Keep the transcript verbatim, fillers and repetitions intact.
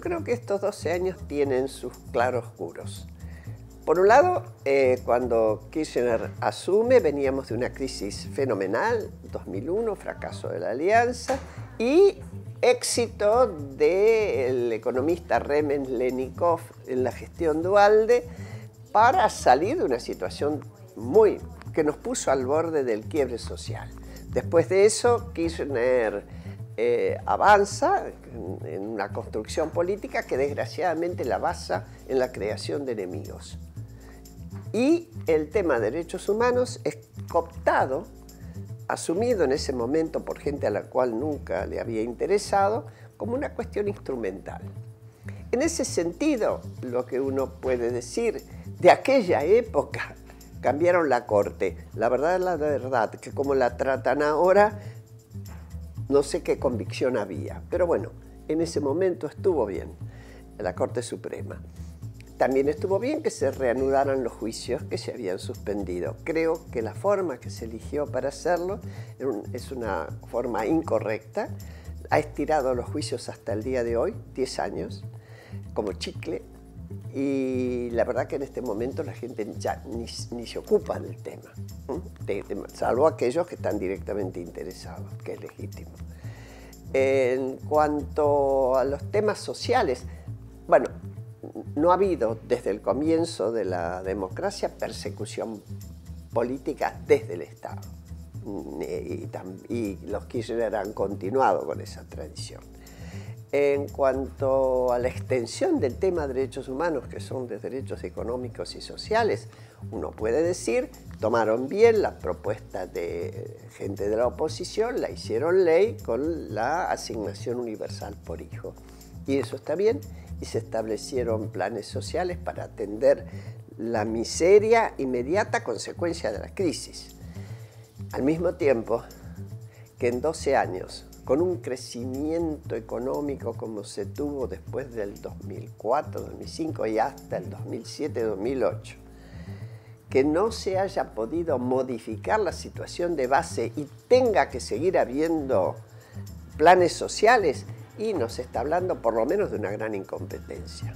Yo creo que estos doce años tienen sus claroscuros. Por un lado, eh, cuando Kirchner asume, veníamos de una crisis fenomenal, dos mil uno, fracaso de la alianza, y éxito del economista Remen Lenikov en la gestión de Duhalde para salir de una situación muy que nos puso al borde del quiebre social. Después de eso, Kirchner eh, avanza en, en una construcción política que desgraciadamente la basa en la creación de enemigos. Y el tema de derechos humanos es cooptado, asumido en ese momento por gente a la cual nunca le había interesado, como una cuestión instrumental. En ese sentido, lo que uno puede decir de aquella época, cambiaron la corte. La verdad es la verdad, que como la tratan ahora, no sé qué convicción había. Pero bueno, en ese momento estuvo bien la Corte Suprema. También estuvo bien que se reanudaran los juicios que se habían suspendido. Creo que la forma que se eligió para hacerlo es una forma incorrecta. Ha estirado los juicios hasta el día de hoy, diez años, como chicle. Y la verdad que en este momento la gente ya ni, ni se ocupa del tema, de, de, salvo aquellos que están directamente interesados, que es legítimo. En cuanto a los temas sociales, bueno, no ha habido desde el comienzo de la democracia persecución política desde el Estado. Y, y los Kirchner han continuado con esa tradición. En cuanto a la extensión del tema de derechos humanos, que son de derechos económicos y sociales, uno puede decir, tomaron bien la propuesta de gente de la oposición, la hicieron ley con la Asignación Universal por Hijo. Y eso está bien, y se establecieron planes sociales para atender la miseria inmediata consecuencia de la crisis. Al mismo tiempo que en doce años, con un crecimiento económico como se tuvo después del dos mil cuatro, dos mil cinco y hasta el dos mil siete, dos mil ocho, que no se haya podido modificar la situación de base y tenga que seguir habiendo planes sociales, y nos está hablando por lo menos de una gran incompetencia.